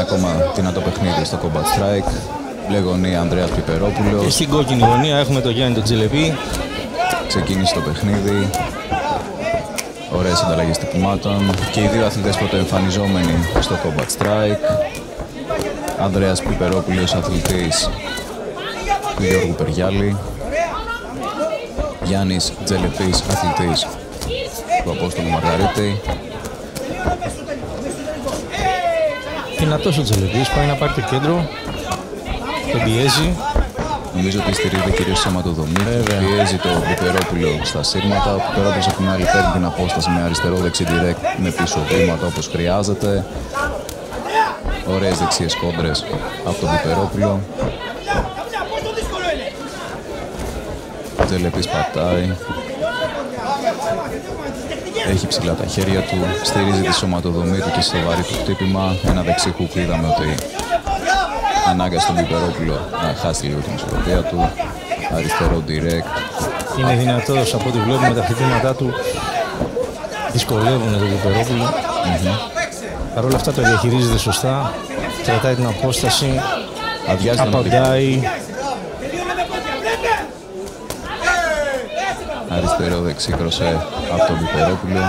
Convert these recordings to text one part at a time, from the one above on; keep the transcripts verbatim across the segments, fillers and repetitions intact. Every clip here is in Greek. Ένα ακόμα δυνατό παιχνίδι στο Combat Strike. Μπλε γωνία Ανδρέας Πιπερόπουλος. Και στην κόκκινη γωνία έχουμε τον Γιάννη Ντζελέπη. Ξεκίνησε το παιχνίδι. Ωραίες ανταλλαγές τυπημάτων. Και οι δύο αθλητές πρωτοεμφανιζόμενοι στο Combat Strike. Ανδρέας Πιπερόπουλος, αθλητής του Γιώργου Περγιάλη. Γιάννης Ντζελεπής, αθλητής του Απόστολου Μαργαρίτη. Δυνατός ο Ντζελεπής, πάει να πάρει το κέντρο, τον πιέζει. Νομίζω ότι στηρίζεται κυρίως σε σωματοδομή. Πιέζει το Πιπερόπουλο στα σύρματα. Ο Πιπερόπουλος από την άλλη παίρνει την απόσταση με αριστερό-δεξί direct με πίσω βήματα όπως χρειάζεται. Ωραίες δεξιές κόντρες από τον Πιπερόπουλο. Ο Ντζελεπής πατάει. Έχει ψηλά τα χέρια του, στηρίζει τη σωματοδομή του και στο βαρύ του χτύπημα. Ένα δεξί χουκ, είδαμε ότι ανάγκασε τον Πιπερόπουλο να χάσει λίγο την ισορροπία του. Αριστερό direct. Είναι δυνατός από ό,τι βλέπουμε, τα χτυπήματά του δυσκολεύουν τον Πιπερόπουλο. Mm-hmm. Παρ' όλα αυτά το διαχειρίζεται σωστά, κρατάει την απόσταση, απαντάει. Αριστερό δεξί κροσέ από τον Πιπερόπουλο.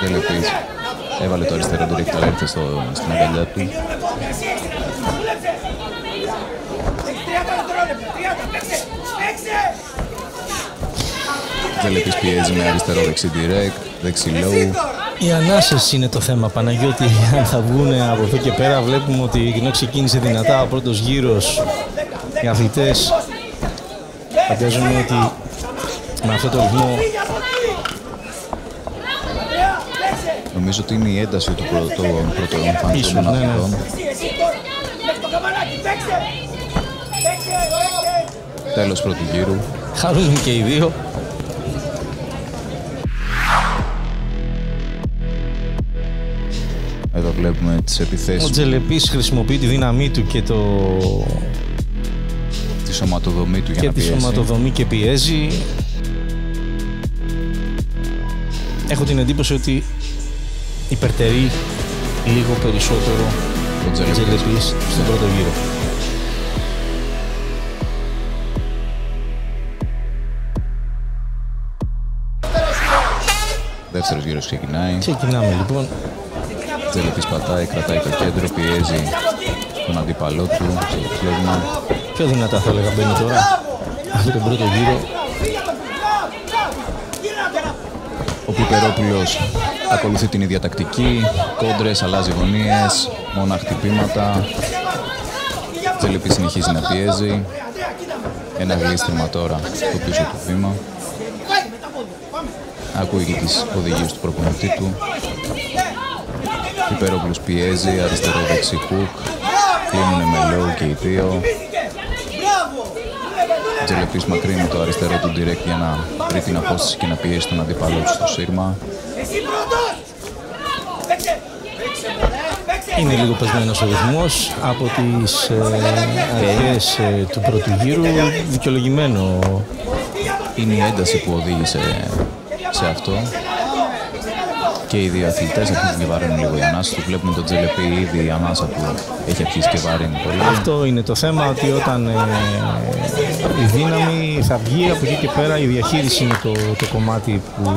Τελεπής έβαλε το αριστερό του ρίχτα, έρθε στο, στην αγκαλιά του. Τελεπής πιέζει με αριστερό δεξί direct, δεξί low. Οι ανάσες είναι το θέμα, Παναγιώτη, αν θα βγουν από εδώ και πέρα. Βλέπουμε ότι ενώ ξεκίνησε δυνατά ο πρώτος γύρος, οι αθλητές φαντάζομαι ότι με αυτό το ρυθμό... Νομίζω ότι είναι η ένταση του πρώτου εμφανιστών των αθλητών. Τέλος πρώτου γύρου. Χαρούν και οι δύο. Εδώ βλέπουμε τις επιθέσεις. Ο Ντζελεπής χρησιμοποιεί τη δύναμή του και το... τη σωματοδομή του για και να πιέσει. Και τη σωματοδομή και πιέζει. Έχω την εντύπωση ότι υπερτερεί λίγο περισσότερο ο Ντζελεπής στον πρώτο γύρο. Δεύτερος γύρος ξεκινάει. Ξεκινάμε λοιπόν. Ο Ντζελεπής πατάει, κρατάει το κέντρο, πιέζει τον αντίπαλό του στο πλέγμα. Πιο δυνατά θα έλεγα μπαίνει τώρα από τον πρώτο γύρο. Ο Πιπερόπουλος ακολουθεί την ίδια τακτική, κόντρες, αλλάζει γωνίες, μόνα χτυπήματα. Ο Ντζελεπής συνεχίζει να πιέζει. Ένα γλίστριμα τώρα στο πίσω του βήμα. Ακούει και τις οδηγίες του προπονητή του. Πιπερόπουλος πιέζει, αριστερό δεξί κουκ, κλείνουν με low και οι δύο. Ντζελεπής μακρύνει το αριστερό του direct για να βρει την απόσταση και να πιέσει τον αντίπαλό του στο σύρμα. Είναι λίγο πεσμένος ο ρυθμός από τις ε, αρχές ε, του πρώτου γύρου, δικαιολογημένο. Είναι η ένταση που οδήγησε σε αυτό. Και οι δύο αθλητές αρχίζουν και βαρύνουν λίγο οι ανάσες του. Βλέπουμε τον Ντζελεπή ήδη η ανάσα του έχει αρχίσει και βαρύνει πολύ. Αυτό είναι το θέμα, ότι όταν ε, η δύναμη θα βγει από εκεί και πέρα, η διαχείριση είναι το, το κομμάτι που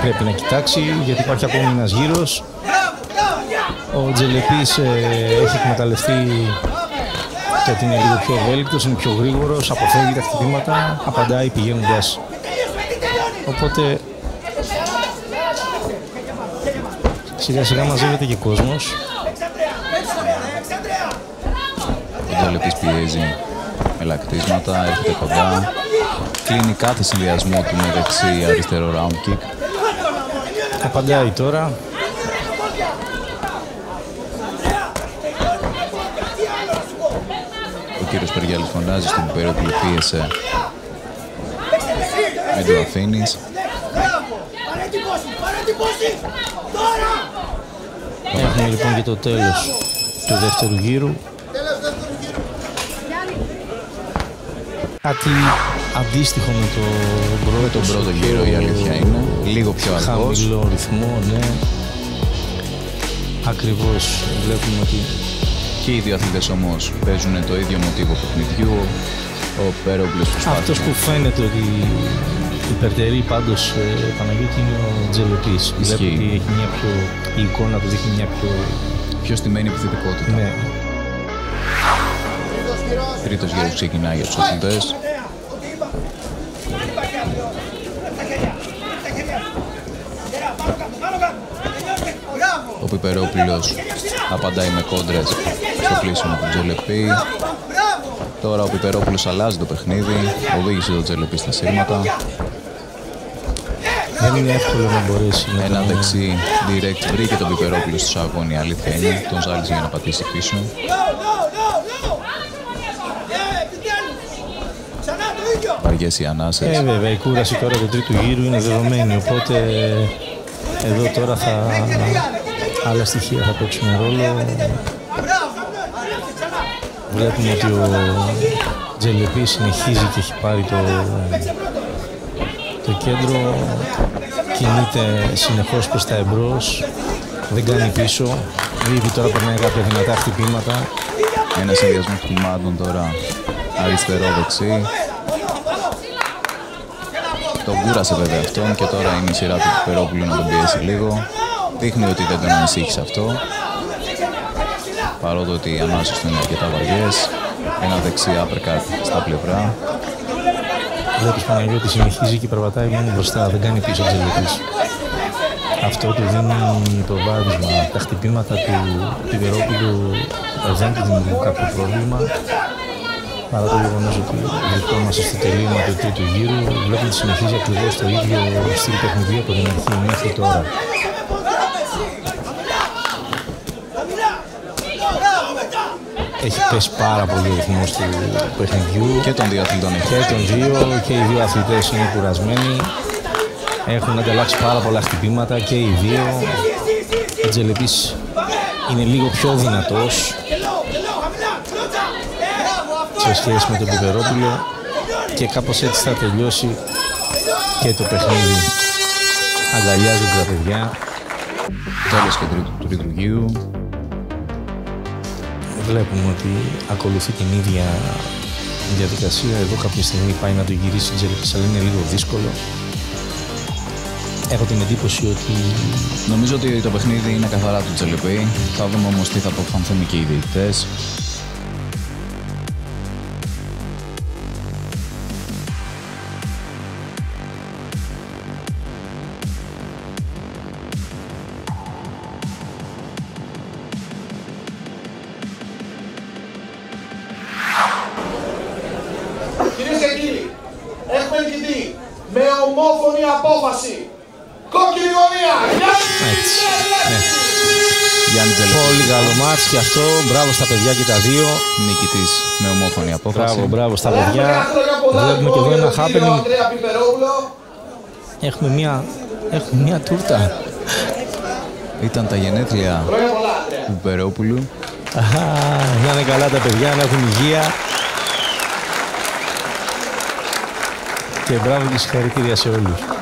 πρέπει να κοιτάξει, γιατί υπάρχει ακόμη ένας γύρος. Ο Ντζελεπής ε, έχει εκμεταλλευτεί γιατί είναι λίγο πιο ευέλικτος, είναι πιο γρήγορος, αποφεύγει τα χτυπήματα, απαντάει πηγαίνοντας. Οπότε σιγά σιγά μαζεύεται και κόσμος. Ο Ντζελεπής πιέζει με λακτίσματα, έρχεται κοντά. Κλείνει κάθε συνδυασμό του με δεξί αριστερό round kick. Απαντάει τώρα. Ο κύριος Περγιάλης φωνάζει στον Πιπερόπουλο, πίεσε. Μην το αφήνεις. Έχουμε λοιπόν και το τέλος του δεύτερου γύρου. Κάτι αντίστοιχο με το πρώτο, πρώτο γύρο, η αλήθεια είναι. Λίγο πιο αργός. Χαμηλό ρυθμό, ναι. Ακριβώς, βλέπουμε ότι και οι δύο αθλητές όμως παίζουν το ίδιο μοτίβο παιχνιδιού. Ο Πιπερόπουλος προσπάθει. Αυτός που φαίνεται ότι υπερτερεί πάντως, Παναγιώτη, είναι ο Ντζελεπής. Βλέπω ότι έχει μια πιο... η εικόνα του δείχνει μια πιο... πιο στημένη επιθετικότητα. Ναι. Τρίτος γύρος ξεκινάει για τους αθλητές. Ο Πιπερόπουλος απαντάει με κόντρες στο κλείσιμο του Ντζελεπή. Τώρα ο Πιπερόπουλος αλλάζει το παιχνίδι, οδήγησε τον Ντζελεπή στα σύρματα. Δεν είναι εύκολο να μπορέσει. Ένα να... δεξί direct βρήκε τον Πιπερόπουλο στο σαγόνι, αλήθεια είναι. Τον ζάλισε για να πατήσει πίσω. Βαριές οι ανάσες. Ε, βέβαια, η κούραση τώρα του τρίτου γύρου είναι δεδομένη, οπότε εδώ τώρα θα... άλλα στοιχεία θα παίξουν ρόλο. Βλέπουμε ότι ο Ντζελεπής συνεχίζει και έχει πάρει το, το κέντρο. Κινείται συνεχώς προς τα εμπρός. Δεν κάνει πίσω. Ήδη τώρα περνάει κάποια δυνατά χτυπήματα. Ένα συνδυασμό χτυπημάτων τώρα αριστερό-δεξί. Τον κούρασε βέβαια αυτόν και τώρα είναι η σειρά του Πιπερόπουλου να τον πιέσει λίγο. Δείχνει ότι δεν τον ανησύχησε αυτό. Παρότι ότι οι ανάσες του είναι αρκετά βαριές. Ένα δεξί uppercut στα πλευρά. Βλέπεις, Παναγιώτη συνεχίζει και περπατάει μόνο μπροστά, δεν κάνει πίσω Ντζελεπής. Αυτό του δίνει το βάρισμα. Τα χτυπήματα του Πιπερόπουλου δεν του δημιουργούν κάποιο πρόβλημα. Παρά το γεγονός ότι βρισκόμαστε στο τελείωμα του τρίτου γύρου, βλέπουμε ότι συνεχίζει ακριβώς το ίδιο στυλ παιχνιδιού από την αρχή μέχρι τώρα. Έχει πέσει πάρα πολύ ο ρυθμός του παιχνιδιού και των δύο αθλητών. Και των δύο, και οι δύο αθλητές είναι κουρασμένοι. Έχουν ανταλλάξει πάρα πολλά χτυπήματα και οι δύο. Ο Ντζελεπής είναι λίγο πιο δυνατός σε σχέση με τον Πιπερόπουλο και κάπως έτσι θα τελειώσει και το παιχνίδι. Αγκαλιάζονται τα παιδιά. Τέλος και του τρίτου γύρου. Βλέπουμε ότι ακολουθεί την ίδια διαδικασία. Εδώ κάποια στιγμή πάει να το γυρίσει η Ντζελεπής, αλλά είναι λίγο δύσκολο. Έχω την εντύπωση ότι... Νομίζω ότι το παιχνίδι είναι καθαρά του Ντζελεπή. Θα δούμε όμως τι θα αποφανθούν και οι διαιτητές. Κυρίες και κύριοι, έχουμε νικητή με ομόφωνη απόφαση. Κόκκινη γωνία, Γιάννη Ντζελέπη. Πολύ καλό μάτς και αυτό. Μπράβο στα παιδιά και τα δύο. Νικητής με ομόφωνη απόφαση. Μπράβο, μπράβο στα παιδιά. Βλέπουμε και εδώ ένα happening. Έχουμε μια, έχουμε μια τούρτα. Ήταν τα γενέθλια του Πιπερόπουλου. Να είναι καλά τα παιδιά, να έχουν υγεία. Και μπράβο και συγχαρητήρια σε όλους.